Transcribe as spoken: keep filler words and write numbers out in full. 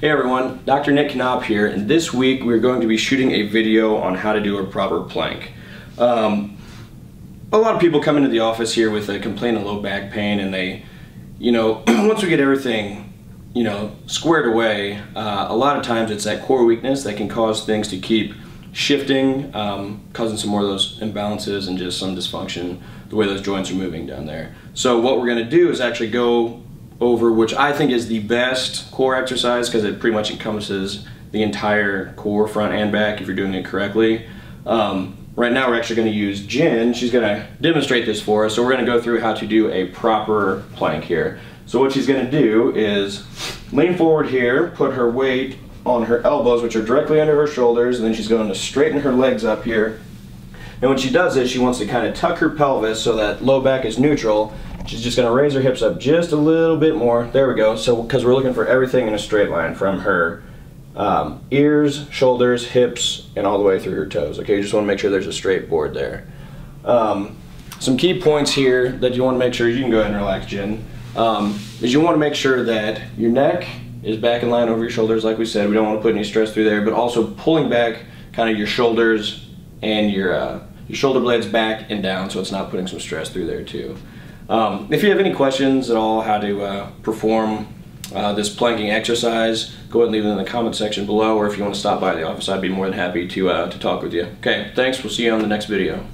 Hey everyone, Doctor Nick Knopp here, and this week we're going to be shooting a video on how to do a proper plank. Um, a lot of people come into the office here with a complaint of low back pain, and they, you know, once we get everything, you know, squared away, uh, a lot of times it's that core weakness that can cause things to keep shifting, um, causing some more of those imbalances and just some dysfunction, the way those joints are moving down there. So what we're going to do is actually go over, which I think is the best core exercise because it pretty much encompasses the entire core, front and back, if you're doing it correctly. Um, right now we're actually going to use Jen. She's going to demonstrate this for us. So we're going to go through how to do a proper plank here. So what she's going to do is lean forward here, put her weight on her elbows, which are directly under her shoulders, and then she's going to straighten her legs up here. And when she does this, she wants to kind of tuck her pelvis so that low back is neutral. She's just going to raise her hips up just a little bit more. There we go. So, because we're looking for everything in a straight line from her um, ears, shoulders, hips, and all the way through her toes. Okay, you just want to make sure there's a straight board there. Um, some key points here that you want to make sure, you can go ahead and relax, Jen, um, is you want to make sure that your neck is back in line over your shoulders, like we said. We don't want to put any stress through there, but also pulling back kind of your shoulders and your uh, your shoulder blades back and down, so it's not putting some stress through there too. Um, if you have any questions at all how to uh, perform uh, this planking exercise, go ahead and leave it in the comment section below, or if you want to stop by the office, I'd be more than happy to, uh, to talk with you. Okay, thanks. We'll see you on the next video.